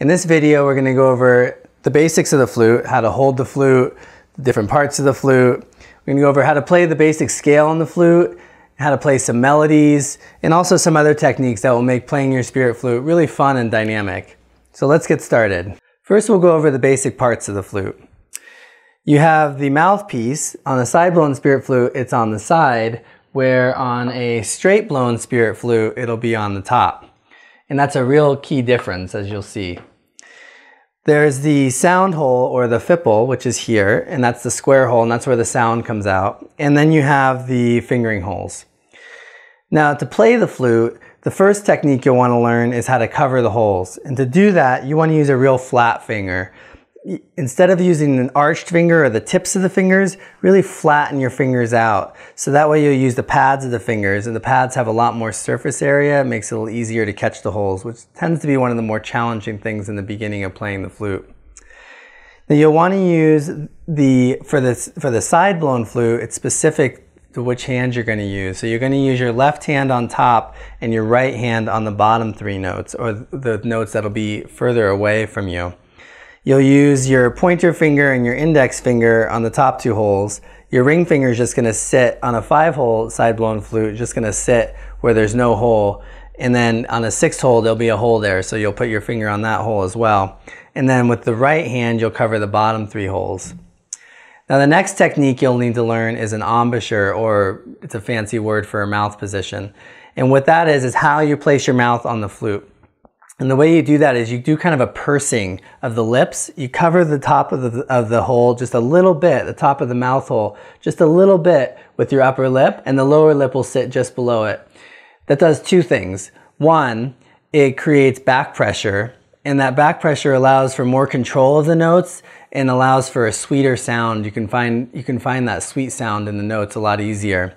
In this video, we're going to go over the basics of the flute, how to hold the flute, the different parts of the flute. We're going to go over how to play the basic scale on the flute, how to play some melodies, and also some other techniques that will make playing your spirit flute really fun and dynamic. So let's get started. First, we'll go over the basic parts of the flute. You have the mouthpiece. On a side-blown spirit flute, it's on the side, where on a straight-blown spirit flute, it'll be on the top. And that's a real key difference, as you'll see. There's the sound hole, or the fipple, which is here, and that's the square hole, and that's where the sound comes out. And then you have the fingering holes. Now, to play the flute, the first technique you'll want to learn is how to cover the holes. And to do that, you want to use a real flat finger. Instead of using an arched finger or the tips of the fingers, really flatten your fingers out. So that way you'll use the pads of the fingers, and the pads have a lot more surface area. It makes it a little easier to catch the holes, which tends to be one of the more challenging things in the beginning of playing the flute. Now you'll want to use for the side-blown flute, it's specific to which hand you're going to use. So you're going to use your left hand on top and your right hand on the bottom three notes, or the notes that'll be further away from you. You'll use your pointer finger and your index finger on the top two holes. Your ring finger is just going to sit on a 5-hole side-blown flute, just going to sit where there's no hole. And then on a 6th hole, there'll be a hole there, so you'll put your finger on that hole as well. And then with the right hand, you'll cover the bottom 3 holes. Now the next technique you'll need to learn is an embouchure, or it's a fancy word for a mouth position. And what that is how you place your mouth on the flute. And the way you do that is you do kind of a pursing of the lips. You cover the top of the hole just a little bit, the top of the mouth hole, just a little bit with your upper lip, and the lower lip will sit just below it. That does two things. One, it creates back pressure, and that back pressure allows for more control of the notes and allows for a sweeter sound. You can find that sweet sound in the notes a lot easier.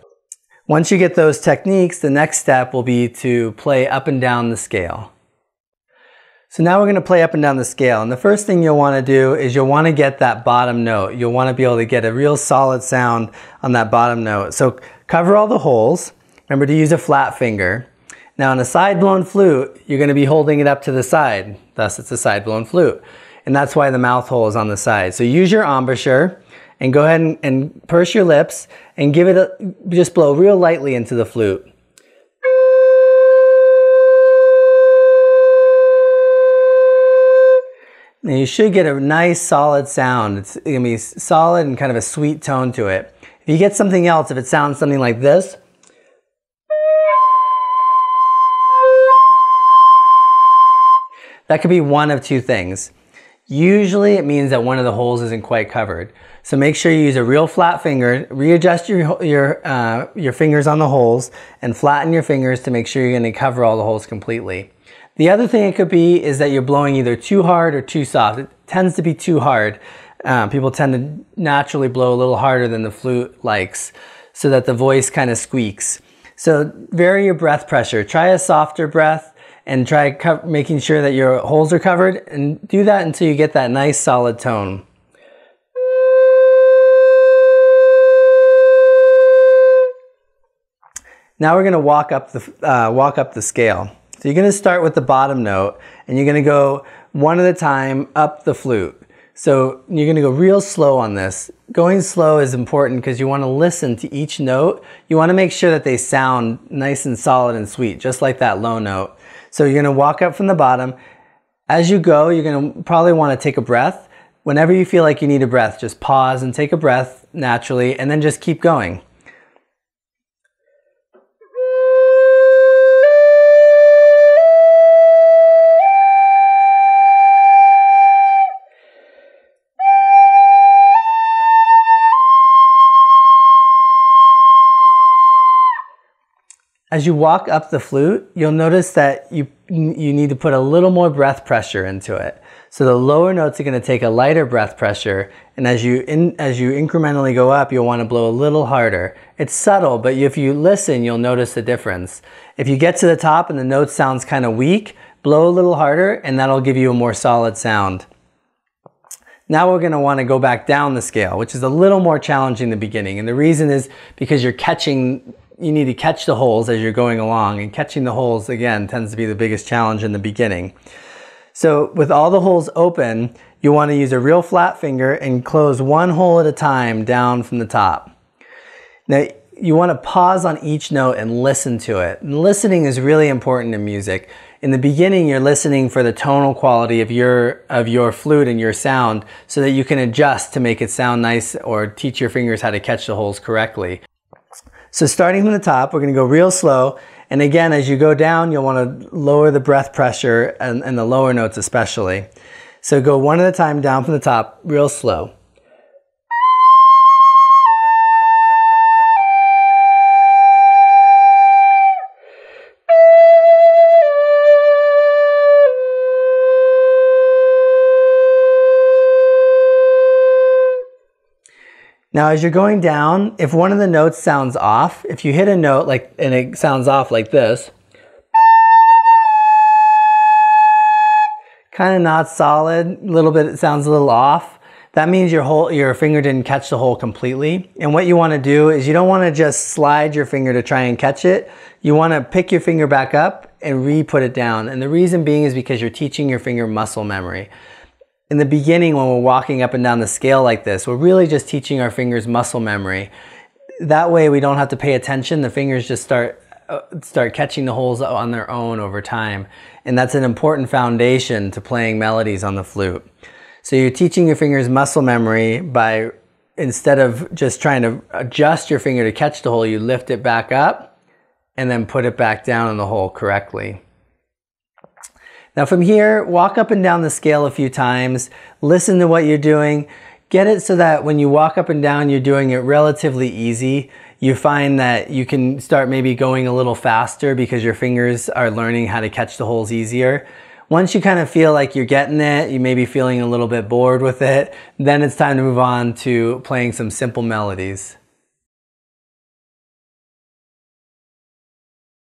Once you get those techniques, the next step will be to play up and down the scale. So now we're going to play up and down the scale, and the first thing you'll want to do is you'll want to get that bottom note. You'll want to be able to get a real solid sound on that bottom note. So cover all the holes. Remember to use a flat finger. Now on a side-blown flute, you're going to be holding it up to the side. Thus, it's a side-blown flute. And that's why the mouth hole is on the side. So use your embouchure and go ahead and purse your lips and give it just blow real lightly into the flute. Now you should get a nice solid sound. It's going to be solid and kind of a sweet tone to it. If you get something else, if it sounds something like this, that could be one of two things. Usually it means that one of the holes isn't quite covered. So make sure you use a real flat finger, readjust your fingers on the holes, and flatten your fingers to make sure you're going to cover all the holes completely. The other thing it could be is that you're blowing either too hard or too soft. It tends to be too hard. People tend to naturally blow a little harder than the flute likes, so that the voice kind of squeaks. So vary your breath pressure. Try a softer breath and try making sure that your holes are covered, and do that until you get that nice solid tone. Now we're going to walk up the scale. So you're going to start with the bottom note, and you're going to go one at a time up the flute. So you're going to go real slow on this. Going slow is important because you want to listen to each note. You want to make sure that they sound nice and solid and sweet, just like that low note. So you're going to walk up from the bottom. As you go, you're going to probably want to take a breath. Whenever you feel like you need a breath, just pause and take a breath naturally, and then just keep going. As you walk up the flute, you'll notice that you need to put a little more breath pressure into it. So the lower notes are going to take a lighter breath pressure, and as you incrementally go up, you'll want to blow a little harder. It's subtle, but if you listen, you'll notice the difference. If you get to the top and the note sounds kind of weak, blow a little harder, and that'll give you a more solid sound. Now we're going to want to go back down the scale, which is a little more challenging in the beginning, and the reason is because you need to catch the holes as you're going along, and catching the holes, again, tends to be the biggest challenge in the beginning. So with all the holes open, you want to use a real flat finger and close one hole at a time down from the top. Now you want to pause on each note and listen to it. And listening is really important in music. In the beginning, you're listening for the tonal quality of your flute and your sound so that you can adjust to make it sound nice or teach your fingers how to catch the holes correctly. So starting from the top, we're going to go real slow. And again, as you go down, you'll want to lower the breath pressure and the lower notes especially. So go one at a time down from the top, real slow. Now as you're going down, if one of the notes sounds off, if you hit a note and it sounds off like this, kind of not solid, a little bit, it sounds a little off, that means your finger didn't catch the hole completely. And what you want to do is you don't want to just slide your finger to try and catch it. You want to pick your finger back up and re-put it down. And the reason being is because you're teaching your finger muscle memory. In the beginning, when we're walking up and down the scale like this, we're really just teaching our fingers muscle memory. That way we don't have to pay attention. The fingers just start catching the holes on their own over time. And that's an important foundation to playing melodies on the flute. So you're teaching your fingers muscle memory by, instead of just trying to adjust your finger to catch the hole, you lift it back up and then put it back down in the hole correctly. Now from here, walk up and down the scale a few times, listen to what you're doing, get it so that when you walk up and down, you're doing it relatively easy. You find that you can start maybe going a little faster because your fingers are learning how to catch the holes easier. Once you kind of feel like you're getting it, you may be feeling a little bit bored with it, then it's time to move on to playing some simple melodies.